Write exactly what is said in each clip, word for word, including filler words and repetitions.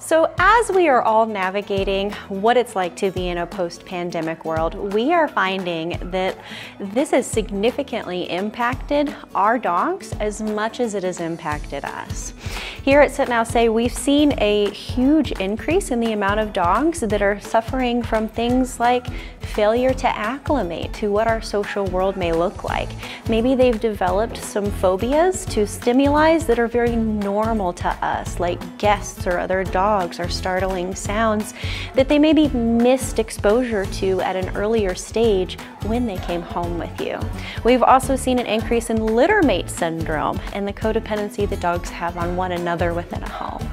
So as we are all navigating what it's like to be in a post-pandemic world, we are finding that this has significantly impacted our dogs as much as it has impacted us. Here at Sit Now Stay, we've seen a huge increase in the amount of dogs that are suffering from things like failure to acclimate to what our social world may look like. Maybe they've developed some phobias to stimuli that are very normal to us, like guests or other dogs or startling sounds that they maybe missed exposure to at an earlier stage when they came home with you. We've also seen an increase in littermate syndrome and the codependency that dogs have on one another within a home.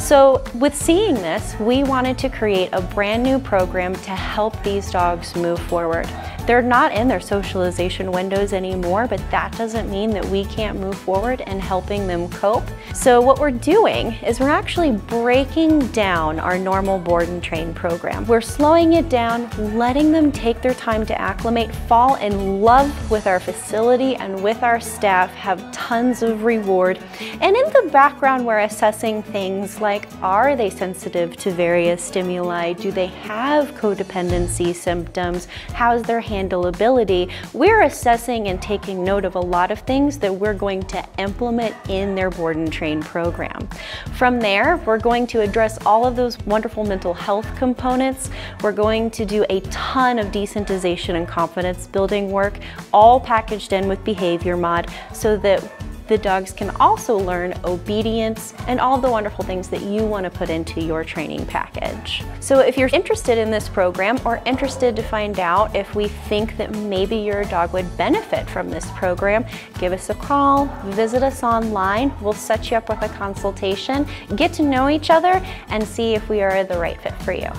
So with seeing this, we wanted to create a brand new program to help these dogs move forward. They're not in their socialization windows anymore, but that doesn't mean that we can't move forward and helping them cope. So what we're doing is we're actually breaking down our normal board and train program. We're slowing it down, letting them take their time to acclimate, fall in love with our facility and with our staff, have tons of reward. And in the background, we're assessing things like, are they sensitive to various stimuli? Do they have codependency symptoms? How's their handleability? We're assessing and taking note of a lot of things that we're going to implement in their board and train program. From there, we're going to address all of those wonderful mental health components. We're going to do a ton of desensitization and confidence building work, all packaged in with behavior mod, so that the dogs can also learn obedience and all the wonderful things that you want to put into your training package. So if you're interested in this program or interested to find out if we think that maybe your dog would benefit from this program, give us a call, visit us online, we'll set you up with a consultation, get to know each other, and see if we are the right fit for you.